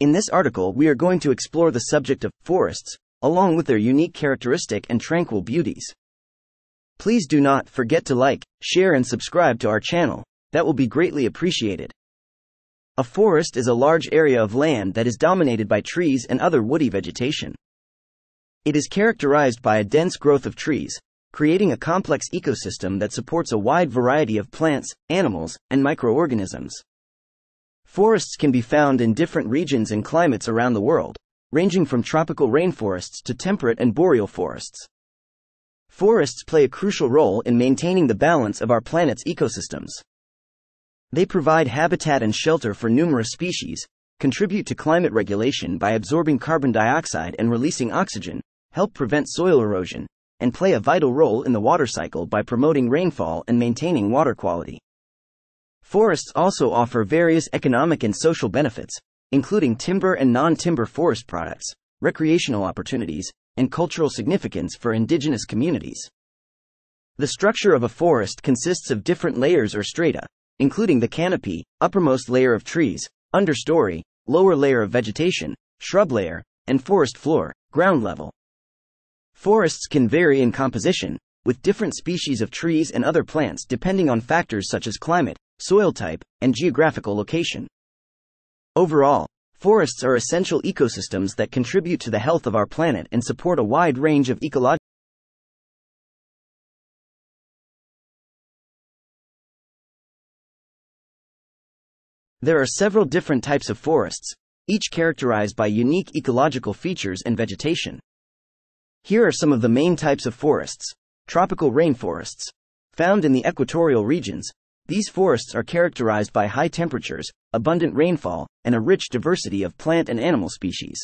In this article we are going to explore the subject of forests, along with their unique characteristic and tranquil beauties. Please do not forget to like, share and subscribe to our channel, that will be greatly appreciated. A forest is a large area of land that is dominated by trees and other woody vegetation. It is characterized by a dense growth of trees, creating a complex ecosystem that supports a wide variety of plants, animals, and microorganisms. Forests can be found in different regions and climates around the world, ranging from tropical rainforests to temperate and boreal forests. Forests play a crucial role in maintaining the balance of our planet's ecosystems. They provide habitat and shelter for numerous species, contribute to climate regulation by absorbing carbon dioxide and releasing oxygen, help prevent soil erosion, and play a vital role in the water cycle by promoting rainfall and maintaining water quality. Forests also offer various economic and social benefits, including timber and non-timber forest products, recreational opportunities, and cultural significance for indigenous communities. The structure of a forest consists of different layers or strata, including the canopy, uppermost layer of trees, understory, lower layer of vegetation, shrub layer, and forest floor, ground level. Forests can vary in composition, with different species of trees and other plants depending on factors such as climate, soil type, and geographical location. Overall, forests are essential ecosystems that contribute to the health of our planet and support a wide range of ecological . There are several different types of forests, each characterized by unique ecological features and vegetation. Here are some of the main types of forests. Tropical rainforests. Found in the equatorial regions, these forests are characterized by high temperatures, abundant rainfall, and a rich diversity of plant and animal species.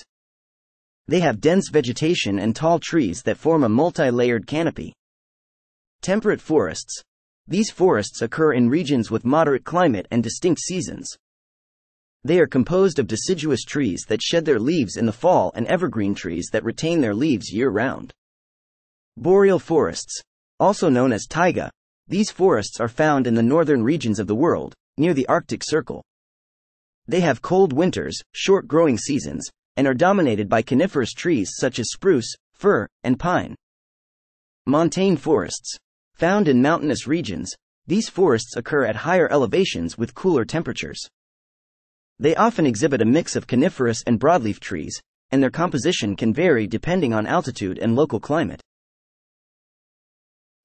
They have dense vegetation and tall trees that form a multi-layered canopy. Temperate forests. These forests occur in regions with moderate climate and distinct seasons. They are composed of deciduous trees that shed their leaves in the fall and evergreen trees that retain their leaves year-round. Boreal forests, also known as taiga, these forests are found in the northern regions of the world, near the Arctic Circle. They have cold winters, short growing seasons, and are dominated by coniferous trees such as spruce, fir, and pine. Montane forests, found in mountainous regions, these forests occur at higher elevations with cooler temperatures. They often exhibit a mix of coniferous and broadleaf trees, and their composition can vary depending on altitude and local climate.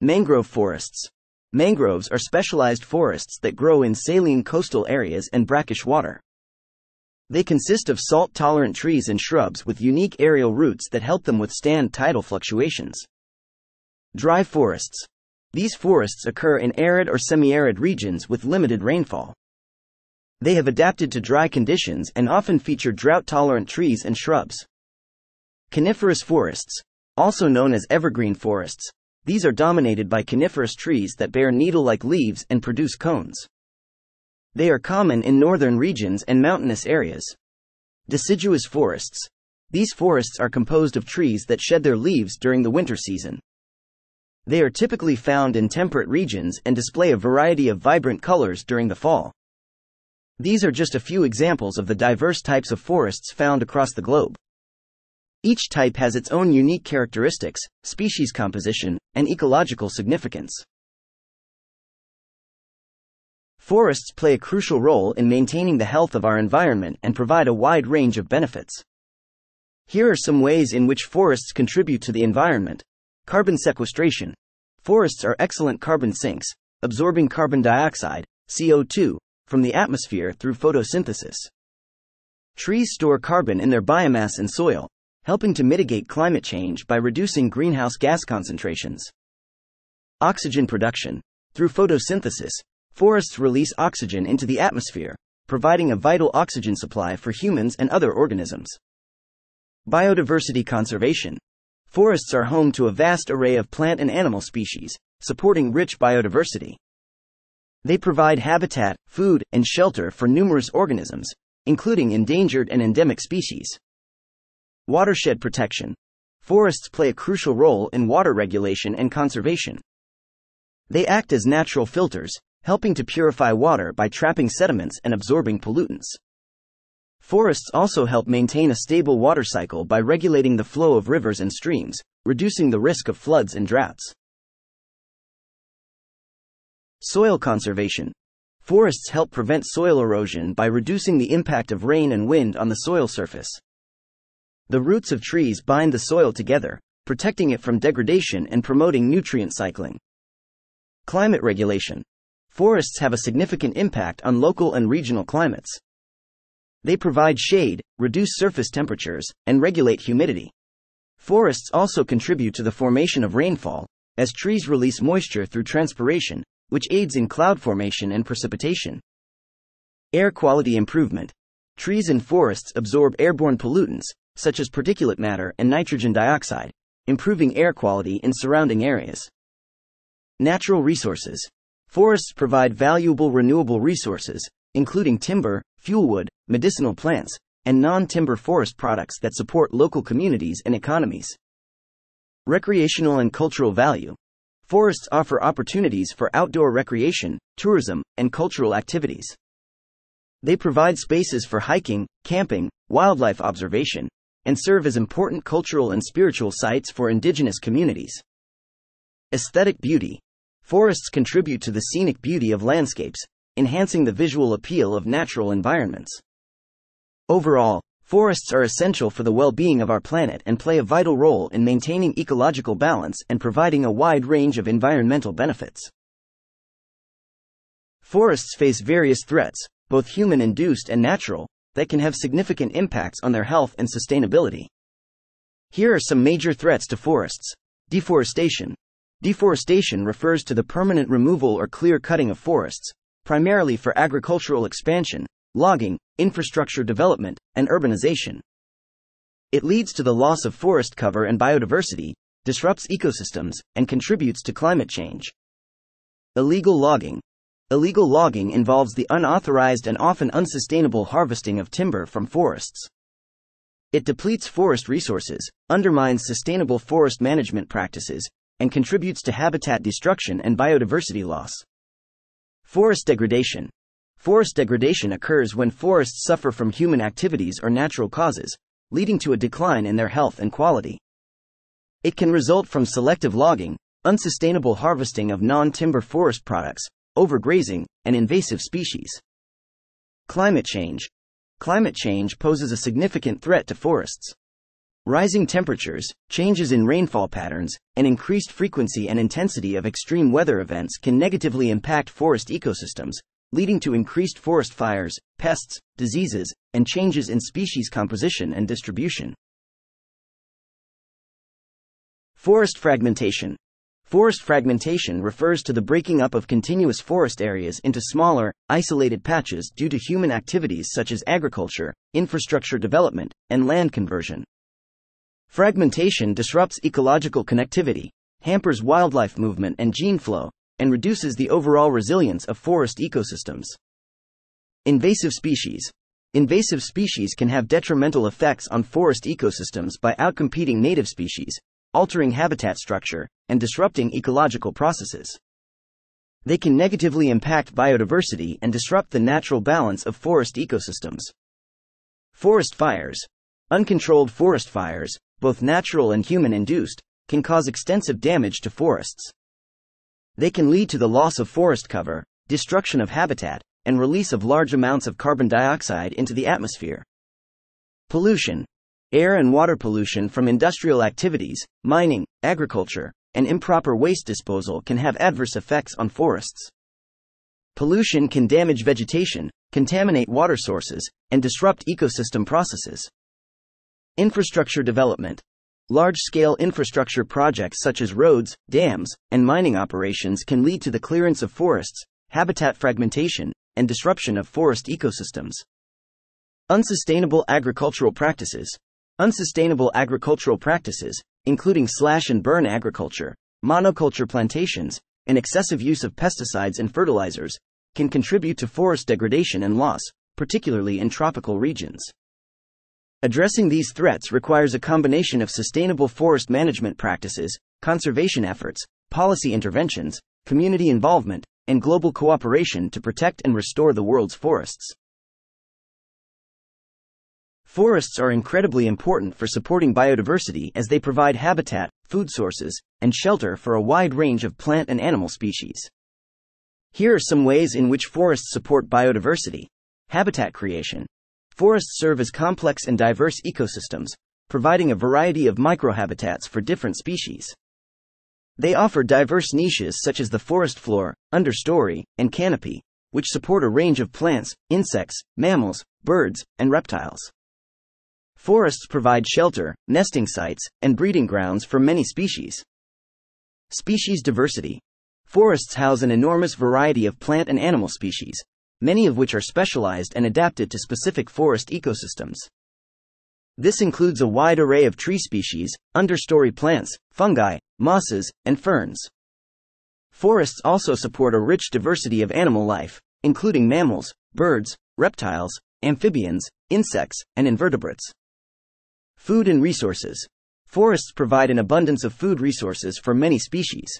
Mangrove forests. Mangroves are specialized forests that grow in saline coastal areas and brackish water. They consist of salt-tolerant trees and shrubs with unique aerial roots that help them withstand tidal fluctuations. Dry forests. These forests occur in arid or semi-arid regions with limited rainfall. They have adapted to dry conditions and often feature drought-tolerant trees and shrubs. Coniferous forests, also known as evergreen forests, these are dominated by coniferous trees that bear needle-like leaves and produce cones. They are common in northern regions and mountainous areas. Deciduous forests, these forests are composed of trees that shed their leaves during the winter season. They are typically found in temperate regions and display a variety of vibrant colors during the fall. These are just a few examples of the diverse types of forests found across the globe. Each type has its own unique characteristics, species composition, and ecological significance. Forests play a crucial role in maintaining the health of our environment and provide a wide range of benefits. Here are some ways in which forests contribute to the environment. Carbon sequestration. Forests are excellent carbon sinks, absorbing carbon dioxide, CO2, from the atmosphere through photosynthesis. Trees store carbon in their biomass and soil, helping to mitigate climate change by reducing greenhouse gas concentrations. Oxygen production. Through photosynthesis, forests release oxygen into the atmosphere, providing a vital oxygen supply for humans and other organisms. Biodiversity conservation. Forests are home to a vast array of plant and animal species, supporting rich biodiversity. They provide habitat, food, and shelter for numerous organisms, including endangered and endemic species. Watershed protection. Forests play a crucial role in water regulation and conservation. They act as natural filters, helping to purify water by trapping sediments and absorbing pollutants. Forests also help maintain a stable water cycle by regulating the flow of rivers and streams, reducing the risk of floods and droughts. Soil conservation. Forests help prevent soil erosion by reducing the impact of rain and wind on the soil surface. The roots of trees bind the soil together, protecting it from degradation and promoting nutrient cycling. Climate regulation. Forests have a significant impact on local and regional climates. They provide shade, reduce surface temperatures, and regulate humidity. Forests also contribute to the formation of rainfall, as trees release moisture through transpiration, which aids in cloud formation and precipitation. Air quality improvement. Trees and forests absorb airborne pollutants, such as particulate matter and nitrogen dioxide, improving air quality in surrounding areas. Natural resources. Forests provide valuable renewable resources, including timber, fuelwood, medicinal plants, and non-timber forest products that support local communities and economies. Recreational and cultural value. Forests offer opportunities for outdoor recreation, tourism, and cultural activities. They provide spaces for hiking, camping, wildlife observation, and serve as important cultural and spiritual sites for indigenous communities. Aesthetic beauty. Forests contribute to the scenic beauty of landscapes, enhancing the visual appeal of natural environments. Overall, forests are essential for the well-being of our planet and play a vital role in maintaining ecological balance and providing a wide range of environmental benefits. Forests face various threats, both human-induced and natural, that can have significant impacts on their health and sustainability. Here are some major threats to forests. Deforestation. Deforestation refers to the permanent removal or clear-cutting of forests, primarily for agricultural expansion, logging, infrastructure development, and urbanization. It leads to the loss of forest cover and biodiversity, disrupts ecosystems, and contributes to climate change. Illegal logging. Illegal logging involves the unauthorized and often unsustainable harvesting of timber from forests. It depletes forest resources, undermines sustainable forest management practices, and contributes to habitat destruction and biodiversity loss. Forest degradation. Forest degradation occurs when forests suffer from human activities or natural causes, leading to a decline in their health and quality. It can result from selective logging, unsustainable harvesting of non-timber forest products, overgrazing, and invasive species. Climate change. Climate change poses a significant threat to forests. Rising temperatures, changes in rainfall patterns, and increased frequency and intensity of extreme weather events can negatively impact forest ecosystems, leading to increased forest fires, pests, diseases, and changes in species composition and distribution. Forest fragmentation. Forest fragmentation refers to the breaking up of continuous forest areas into smaller, isolated patches due to human activities such as agriculture, infrastructure development, and land conversion. Fragmentation disrupts ecological connectivity, hampers wildlife movement and gene flow, and reduces the overall resilience of forest ecosystems. Invasive species. Invasive species can have detrimental effects on forest ecosystems by outcompeting native species, altering habitat structure, and disrupting ecological processes. They can negatively impact biodiversity and disrupt the natural balance of forest ecosystems. Forest fires. Uncontrolled forest fires, both natural and human-induced, can cause extensive damage to forests. They can lead to the loss of forest cover, destruction of habitat, and release of large amounts of carbon dioxide into the atmosphere. Pollution. Air and water pollution from industrial activities, mining, agriculture, and improper waste disposal can have adverse effects on forests. Pollution can damage vegetation, contaminate water sources, and disrupt ecosystem processes. Infrastructure development. Large-scale infrastructure projects such as roads, dams, and mining operations can lead to the clearance of forests, habitat fragmentation, and disruption of forest ecosystems. Unsustainable agricultural practices. Unsustainable agricultural practices, including slash-and-burn agriculture, monoculture plantations, and excessive use of pesticides and fertilizers, can contribute to forest degradation and loss, particularly in tropical regions. Addressing these threats requires a combination of sustainable forest management practices, conservation efforts, policy interventions, community involvement, and global cooperation to protect and restore the world's forests. Forests are incredibly important for supporting biodiversity as they provide habitat, food sources, and shelter for a wide range of plant and animal species. Here are some ways in which forests support biodiversity. Habitat creation. Forests serve as complex and diverse ecosystems, providing a variety of microhabitats for different species. They offer diverse niches such as the forest floor, understory, and canopy, which support a range of plants, insects, mammals, birds, and reptiles. Forests provide shelter, nesting sites, and breeding grounds for many species. Species diversity. Forests house an enormous variety of plant and animal species, many of which are specialized and adapted to specific forest ecosystems. This includes a wide array of tree species, understory plants, fungi, mosses, and ferns. Forests also support a rich diversity of animal life, including mammals, birds, reptiles, amphibians, insects, and invertebrates. Food and resources. Forests provide an abundance of food resources for many species.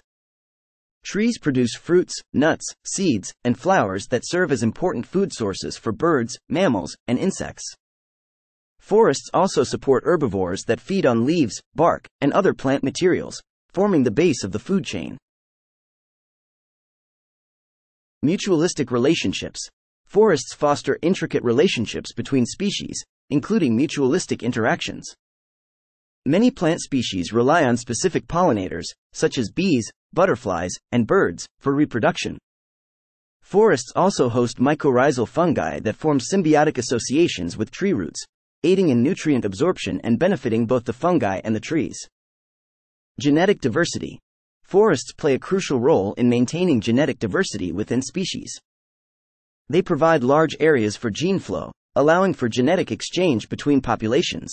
Trees produce fruits, nuts, seeds, and flowers that serve as important food sources for birds, mammals, and insects. Forests also support herbivores that feed on leaves, bark, and other plant materials, forming the base of the food chain. Mutualistic relationships. Forests foster intricate relationships between species, including mutualistic interactions. Many plant species rely on specific pollinators, such as bees, butterflies, and birds, for reproduction. Forests also host mycorrhizal fungi that form symbiotic associations with tree roots, aiding in nutrient absorption and benefiting both the fungi and the trees. Genetic diversity. Forests play a crucial role in maintaining genetic diversity within species. They provide large areas for gene flow, allowing for genetic exchange between populations.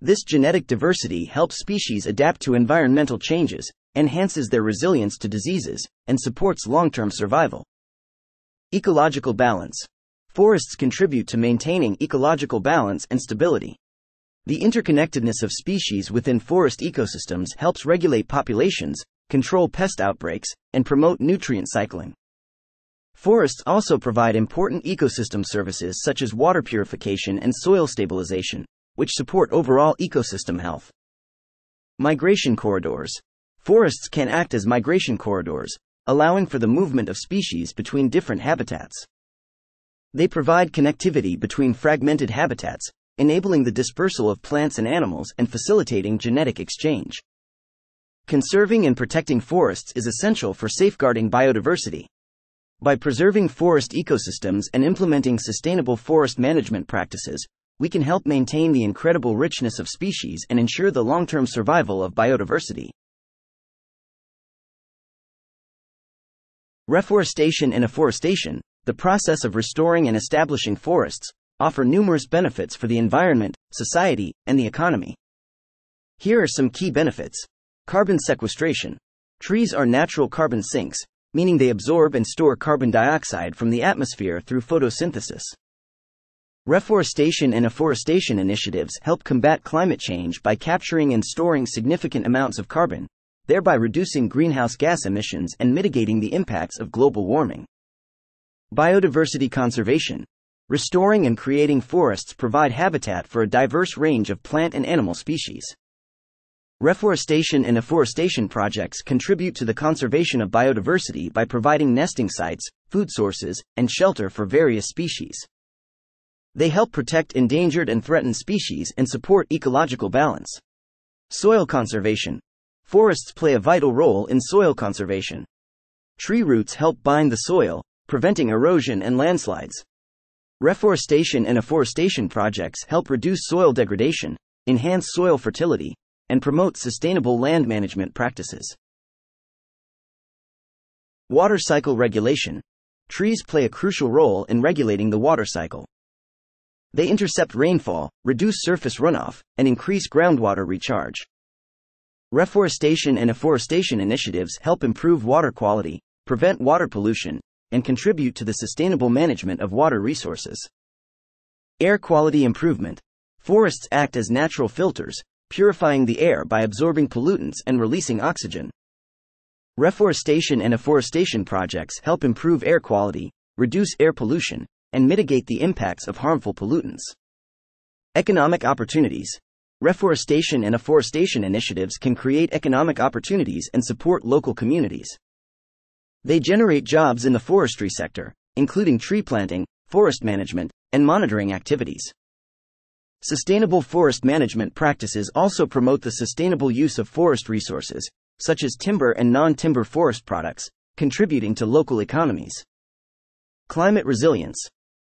This genetic diversity helps species adapt to environmental changes, enhances their resilience to diseases, and supports long-term survival. Ecological balance. Forests contribute to maintaining ecological balance and stability. The interconnectedness of species within forest ecosystems helps regulate populations, control pest outbreaks, and promote nutrient cycling. Forests also provide important ecosystem services such as water purification and soil stabilization, which support overall ecosystem health. Migration corridors. Forests can act as migration corridors, allowing for the movement of species between different habitats. They provide connectivity between fragmented habitats, enabling the dispersal of plants and animals and facilitating genetic exchange. Conserving and protecting forests is essential for safeguarding biodiversity. By preserving forest ecosystems and implementing sustainable forest management practices, we can help maintain the incredible richness of species and ensure the long-term survival of biodiversity. Reforestation and afforestation, the process of restoring and establishing forests, offer numerous benefits for the environment, society, and the economy. Here are some key benefits. Carbon sequestration. Trees are natural carbon sinks, meaning they absorb and store carbon dioxide from the atmosphere through photosynthesis. Reforestation and afforestation initiatives help combat climate change by capturing and storing significant amounts of carbon, thereby reducing greenhouse gas emissions and mitigating the impacts of global warming. Biodiversity conservation. Restoring and creating forests provide habitat for a diverse range of plant and animal species. Reforestation and afforestation projects contribute to the conservation of biodiversity by providing nesting sites, food sources, and shelter for various species. They help protect endangered and threatened species and support ecological balance. Soil conservation. Forests play a vital role in soil conservation. Tree roots help bind the soil, preventing erosion and landslides. Reforestation and afforestation projects help reduce soil degradation, enhance soil fertility, and promote sustainable land management practices. Water cycle regulation. Trees play a crucial role in regulating the water cycle. They intercept rainfall, reduce surface runoff, and increase groundwater recharge. Reforestation and afforestation initiatives help improve water quality, prevent water pollution, and contribute to the sustainable management of water resources. Air quality improvement. Forests act as natural filters, purifying the air by absorbing pollutants and releasing oxygen. Reforestation and afforestation projects help improve air quality, reduce air pollution, and mitigate the impacts of harmful pollutants. Economic opportunities. Reforestation and afforestation initiatives can create economic opportunities and support local communities. They generate jobs in the forestry sector, including tree planting, forest management, and monitoring activities. Sustainable forest management practices also promote the sustainable use of forest resources, such as timber and non-timber forest products, contributing to local economies. Climate resilience.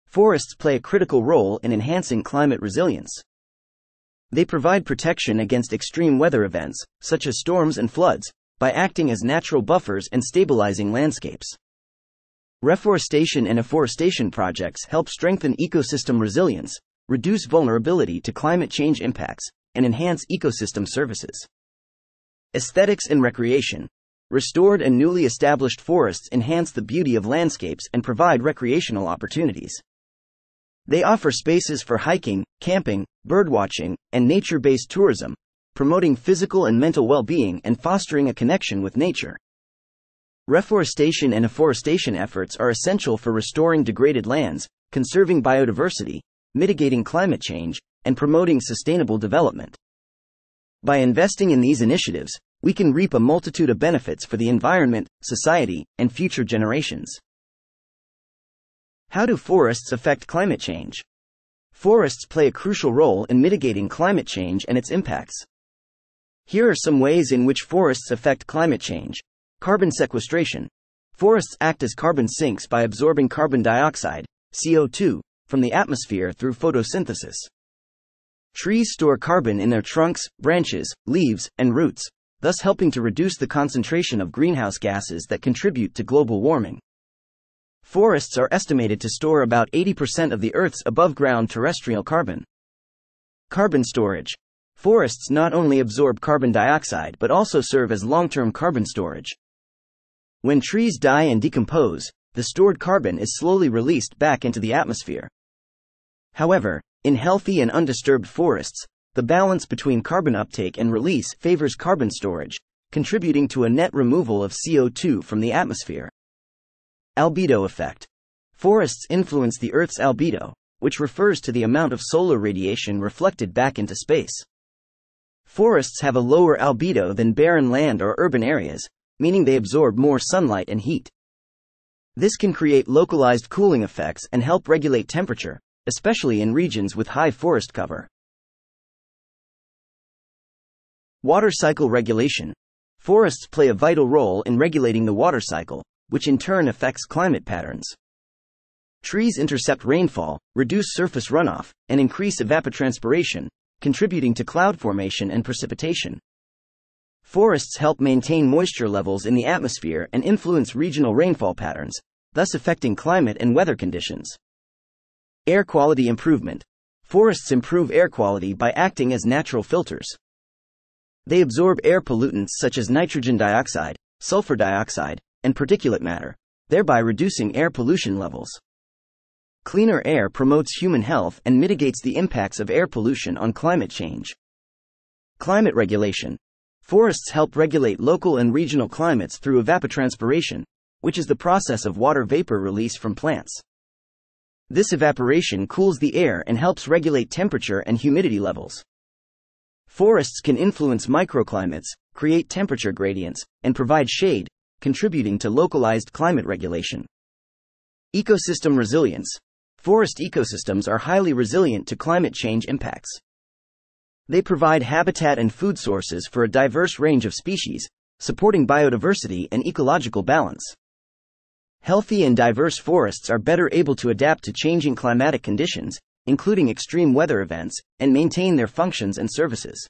Forests play a critical role in enhancing climate resilience. They provide protection against extreme weather events, such as storms and floods, by acting as natural buffers and stabilizing landscapes. Reforestation and afforestation projects help strengthen ecosystem resilience, reduce vulnerability to climate change impacts, and enhance ecosystem services. Aesthetics and recreation. Restored and newly established forests enhance the beauty of landscapes and provide recreational opportunities. They offer spaces for hiking, camping, birdwatching, and nature-based tourism, promoting physical and mental well-being and fostering a connection with nature. Reforestation and afforestation efforts are essential for restoring degraded lands, conserving biodiversity, mitigating climate change, and promoting sustainable development. By investing in these initiatives, we can reap a multitude of benefits for the environment, society, and future generations. How do forests affect climate change? Forests play a crucial role in mitigating climate change and its impacts. Here are some ways in which forests affect climate change. Carbon sequestration. Forests act as carbon sinks by absorbing carbon dioxide, CO2, from the atmosphere through photosynthesis. Trees store carbon in their trunks, branches, leaves, and roots, thus helping to reduce the concentration of greenhouse gases that contribute to global warming. Forests are estimated to store about 80% of the Earth's above-ground terrestrial carbon. Carbon storage. Forests not only absorb carbon dioxide but also serve as long-term carbon storage. When trees die and decompose, the stored carbon is slowly released back into the atmosphere. However, in healthy and undisturbed forests, the balance between carbon uptake and release favors carbon storage, contributing to a net removal of CO2 from the atmosphere. Albedo effect. Forests influence the Earth's albedo, which refers to the amount of solar radiation reflected back into space. Forests have a lower albedo than barren land or urban areas, meaning they absorb more sunlight and heat. This can create localized cooling effects and help regulate temperature, especially in regions with high forest cover. Water cycle regulation. Forests play a vital role in regulating the water cycle, which in turn affects climate patterns. Trees intercept rainfall, reduce surface runoff, and increase evapotranspiration, contributing to cloud formation and precipitation. Forests help maintain moisture levels in the atmosphere and influence regional rainfall patterns, thus affecting climate and weather conditions. Air quality improvement. Forests improve air quality by acting as natural filters. They absorb air pollutants such as nitrogen dioxide, sulfur dioxide, and particulate matter, thereby reducing air pollution levels. Cleaner air promotes human health and mitigates the impacts of air pollution on climate change. Climate regulation. Forests help regulate local and regional climates through evapotranspiration, which is the process of water vapor release from plants. This evaporation cools the air and helps regulate temperature and humidity levels. Forests can influence microclimates, create temperature gradients, and provide shade, contributing to localized climate regulation. Ecosystem resilience. Forest ecosystems are highly resilient to climate change impacts. They provide habitat and food sources for a diverse range of species, supporting biodiversity and ecological balance. Healthy and diverse forests are better able to adapt to changing climatic conditions, including extreme weather events, and maintain their functions and services.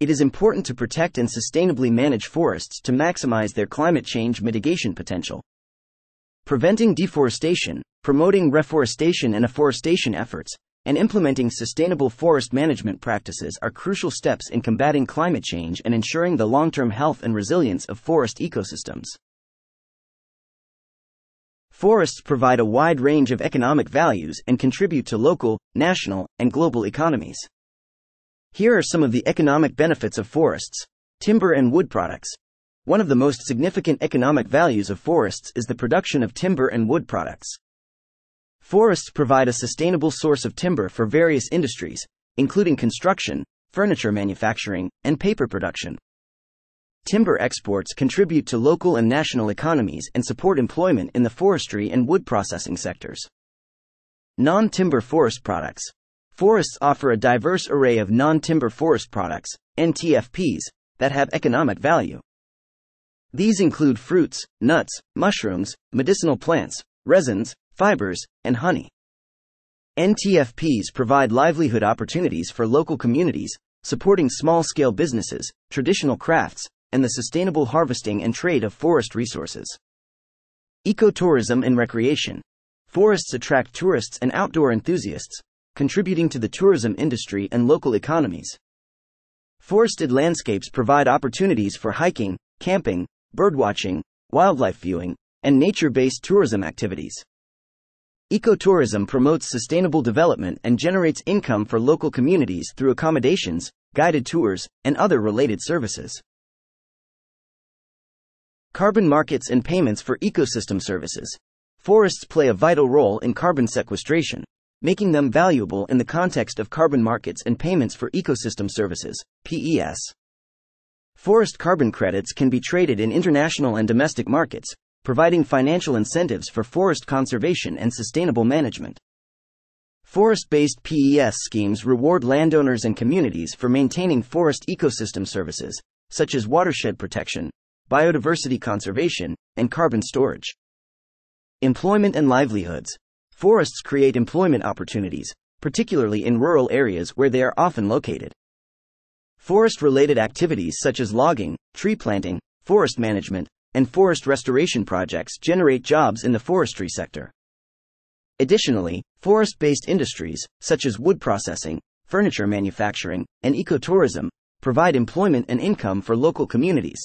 It is important to protect and sustainably manage forests to maximize their climate change mitigation potential. Preventing deforestation, promoting reforestation and afforestation efforts, and implementing sustainable forest management practices are crucial steps in combating climate change and ensuring the long-term health and resilience of forest ecosystems. Forests provide a wide range of economic values and contribute to local, national, and global economies. Here are some of the economic benefits of forests. Timber and wood products. One of the most significant economic values of forests is the production of timber and wood products. Forests provide a sustainable source of timber for various industries, including construction, furniture manufacturing, and paper production. Timber exports contribute to local and national economies and support employment in the forestry and wood processing sectors. Non-timber forest products. Forests offer a diverse array of non-timber forest products, NTFPs, that have economic value. These include fruits, nuts, mushrooms, medicinal plants, resins, fibers, and honey. NTFPs provide livelihood opportunities for local communities, supporting small-scale businesses, traditional crafts, and the sustainable harvesting and trade of forest resources. Ecotourism and recreation. Forests attract tourists and outdoor enthusiasts, contributing to the tourism industry and local economies. Forested landscapes provide opportunities for hiking, camping, birdwatching, wildlife viewing, and nature-based tourism activities. Ecotourism promotes sustainable development and generates income for local communities through accommodations, guided tours, and other related services. Carbon markets and payments for ecosystem services. Forests play a vital role in carbon sequestration, making them valuable in the context of carbon markets and payments for ecosystem services, PES. Forest carbon credits can be traded in international and domestic markets, providing financial incentives for forest conservation and sustainable management. Forest-based PES schemes reward landowners and communities for maintaining forest ecosystem services, such as watershed protection, biodiversity conservation, and carbon storage. Employment and livelihoods. Forests create employment opportunities, particularly in rural areas where they are often located. Forest-related activities such as logging, tree planting, forest management, and forest restoration projects generate jobs in the forestry sector. Additionally, forest-based industries, such as wood processing, furniture manufacturing, and ecotourism, provide employment and income for local communities.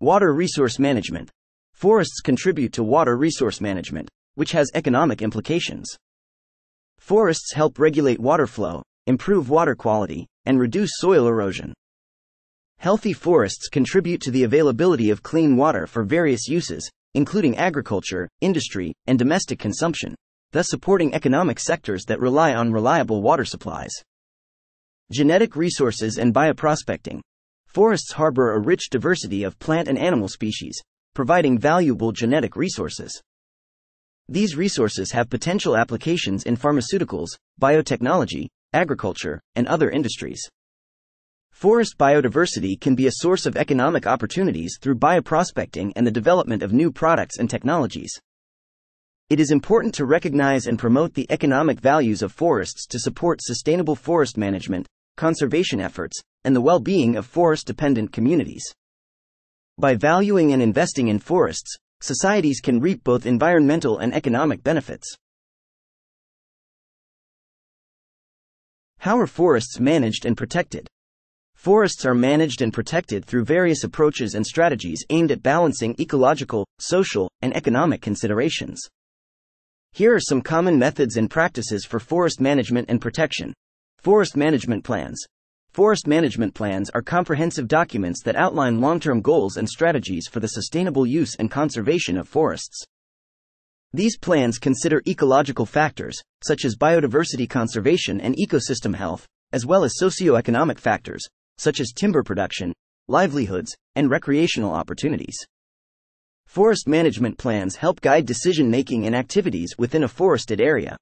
Water resource management. Forests contribute to water resource management, which has economic implications. Forests help regulate water flow, improve water quality, and reduce soil erosion. Healthy forests contribute to the availability of clean water for various uses, including agriculture, industry, and domestic consumption, thus supporting economic sectors that rely on reliable water supplies. Genetic resources and bioprospecting. Forests harbor a rich diversity of plant and animal species, providing valuable genetic resources. These resources have potential applications in pharmaceuticals, biotechnology, agriculture, and other industries. Forest biodiversity can be a source of economic opportunities through bioprospecting and the development of new products and technologies. It is important to recognize and promote the economic values of forests to support sustainable forest management, conservation efforts, and the well-being of forest-dependent communities. By valuing and investing in forests, societies can reap both environmental and economic benefits. How are forests managed and protected? Forests are managed and protected through various approaches and strategies aimed at balancing ecological, social, and economic considerations. Here are some common methods and practices for forest management and protection. Forest management plans. Forest management plans are comprehensive documents that outline long-term goals and strategies for the sustainable use and conservation of forests. These plans consider ecological factors, such as biodiversity conservation and ecosystem health, as well as socioeconomic factors, such as timber production, livelihoods, and recreational opportunities. Forest management plans help guide decision-making and activities within a forested area.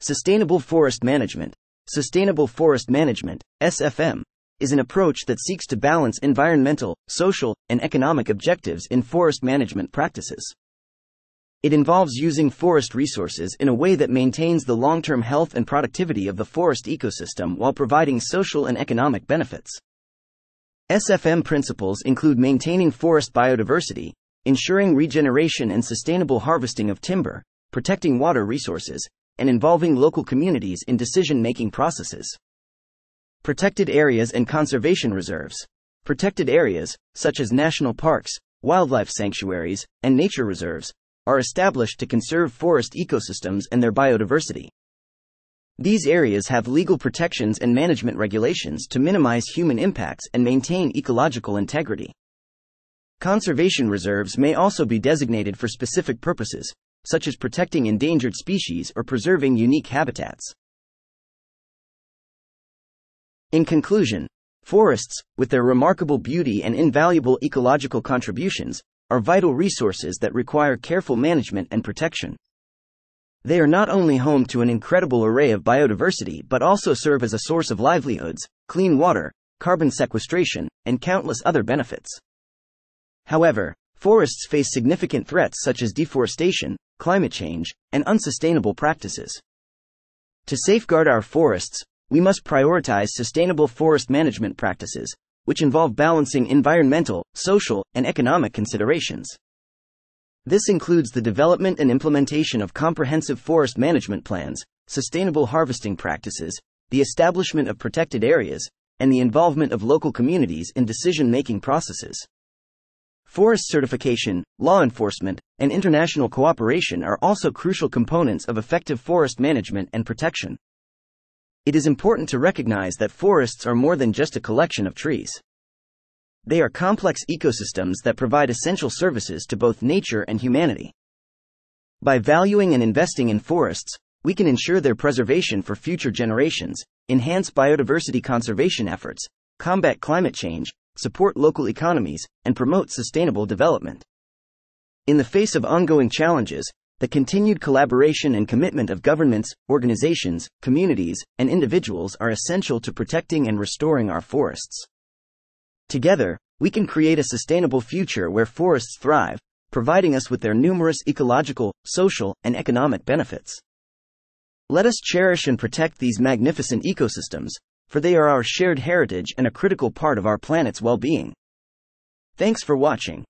Sustainable forest management. Sustainable forest management, SFM, is an approach that seeks to balance environmental, social, and economic objectives in forest management practices. It involves using forest resources in a way that maintains the long-term health and productivity of the forest ecosystem while providing social and economic benefits. SFM principles include maintaining forest biodiversity, ensuring regeneration and sustainable harvesting of timber, protecting water resources, and involving local communities in decision-making processes. Protected areas and conservation reserves. Protected areas, such as national parks, wildlife sanctuaries, and nature reserves, are established to conserve forest ecosystems and their biodiversity. These areas have legal protections and management regulations to minimize human impacts and maintain ecological integrity. Conservation reserves may also be designated for specific purposes, such as protecting endangered species or preserving unique habitats. In conclusion, forests, with their remarkable beauty and invaluable ecological contributions, are vital resources that require careful management and protection. They are not only home to an incredible array of biodiversity but also serve as a source of livelihoods, clean water, carbon sequestration, and countless other benefits. However, forests face significant threats such as deforestation, climate change, and unsustainable practices. To safeguard our forests, we must prioritize sustainable forest management practices, which involve balancing environmental, social, and economic considerations. This includes the development and implementation of comprehensive forest management plans, sustainable harvesting practices, the establishment of protected areas, and the involvement of local communities in decision-making processes. Forest certification, law enforcement, and international cooperation are also crucial components of effective forest management and protection. It is important to recognize that forests are more than just a collection of trees. They are complex ecosystems that provide essential services to both nature and humanity. By valuing and investing in forests, we can ensure their preservation for future generations, enhance biodiversity conservation efforts, combat climate change, support local economies, and promote sustainable development. In the face of ongoing challenges, the continued collaboration and commitment of governments, organizations, communities, and individuals are essential to protecting and restoring our forests. Together, we can create a sustainable future where forests thrive, providing us with their numerous ecological, social, and economic benefits. Let us cherish and protect these magnificent ecosystems, for they are our shared heritage and a critical part of our planet's well-being. Thanks for watching.